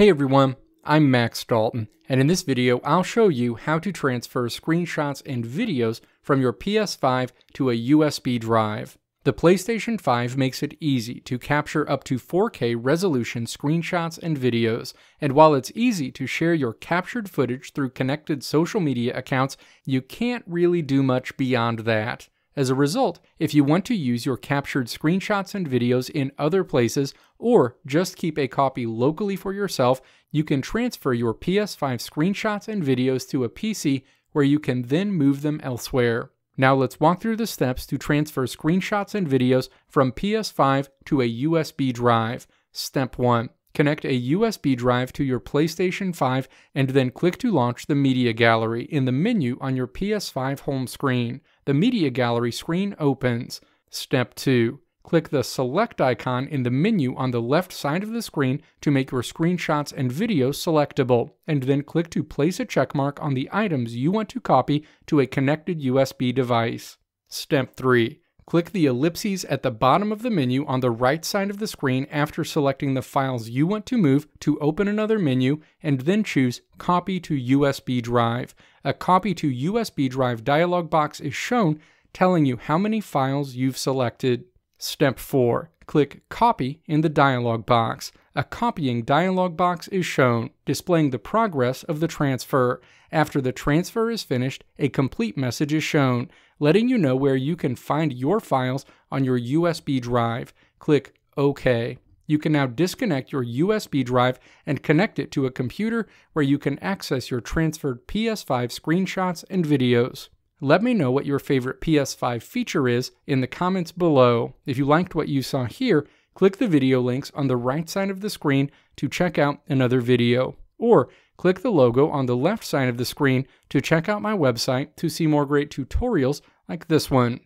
Hey everyone, I'm Max Dalton, and in this video I'll show you how to transfer screenshots and videos from your PS5 to a USB drive. The PlayStation 5 makes it easy to capture up to 4K resolution screenshots and videos, and while it's easy to share your captured footage through connected social media accounts, you can't really do much beyond that. As a result, if you want to use your captured screenshots and videos in other places, or just keep a copy locally for yourself, you can transfer your PS5 screenshots and videos to a PC where you can then move them elsewhere. Now let's walk through the steps to transfer screenshots and videos from PS5 to a USB drive. Step 1. Connect a USB drive to your PlayStation 5 and then click to launch the Media Gallery in the menu on your PS5 home screen. The Media Gallery screen opens. Step 2. Click the Select icon in the menu on the left side of the screen to make your screenshots and videos selectable, and then click to place a checkmark on the items you want to copy to a connected USB device. Step 3. Click the ellipses at the bottom of the menu on the right side of the screen after selecting the files you want to move to open another menu, and then choose Copy to USB Drive. A Copy to USB Drive dialog box is shown, telling you how many files you've selected. Step 4. Click Copy in the dialog box. A copying dialog box is shown, displaying the progress of the transfer. After the transfer is finished, a complete message is shown, letting you know where you can find your files on your USB drive. Click OK. You can now disconnect your USB drive and connect it to a computer where you can access your transferred PS5 screenshots and videos. Let me know what your favorite PS5 feature is in the comments below. If you liked what you saw here, click the video links on the right side of the screen to check out another video, or click the logo on the left side of the screen to check out my website to see more great tutorials like this one.